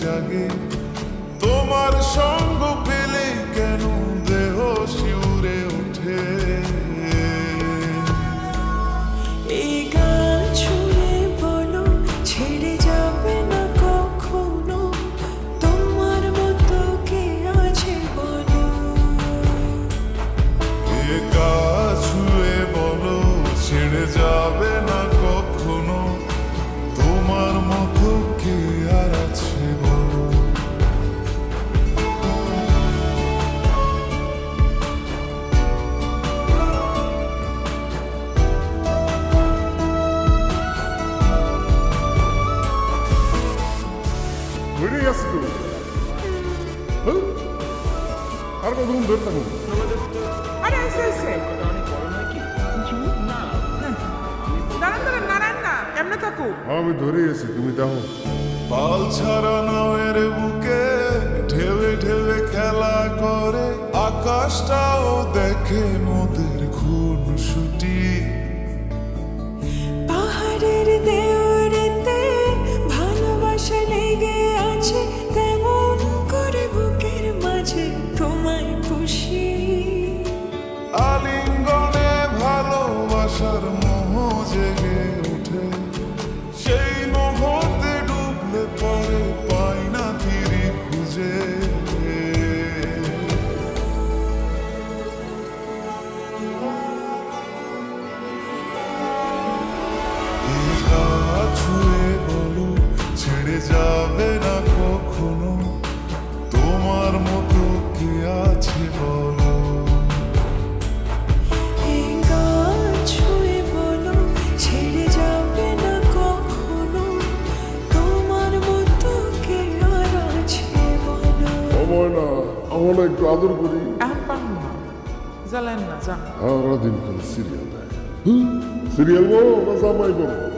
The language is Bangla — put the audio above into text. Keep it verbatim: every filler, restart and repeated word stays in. জাগে তোমার সঙ্গ পেলে কেন দেহ শিউরে ওঠে এই গান ছুঁয়ে বলো ছেড়ে যাবে না কখনো তোমার মতো কে আছে বলো এই গান ছুঁয়ে বলো ছেড়ে যাবে না কখনো তোমার মতো কে আর আছে আর কত ঘুম ধরতে ঘুম আরে এসে এসে দাঁড়ান দাঁড়ান নারায়ণ না এমনি থাকো আমি ধরে এসে তুমি দাও পাল ছাড়া নাওয়ের বুকে ঢেবে ঢেবে খেলা করে আকাশটাও দেখে নদীর খুন ছুটি পাহাড়ের দেওরেতে ভালোবাসা লেগে আছে তেমন করে বুকের মাঝে তোমায় খুশি আলিঙ্গনে ভালোবাসার মোহ জেগে ওঠে সেই মোহতে ডুবলে পরে পায় না ফিরে খুঁজে ছুঁয়ে বলো ছেড়ে যাবে না কখনো তোমার মতো কে আছে বলো ছুঁয়ে বলো ছেড়ে যাবে না কখনো তোমার মতো কে আর আছে বলো আমার না আমার একটু আদর করি জ্বালেন না যা সারাদিন সিরিয়াল দেয় সিরিয়াল বলো না জামাই বলো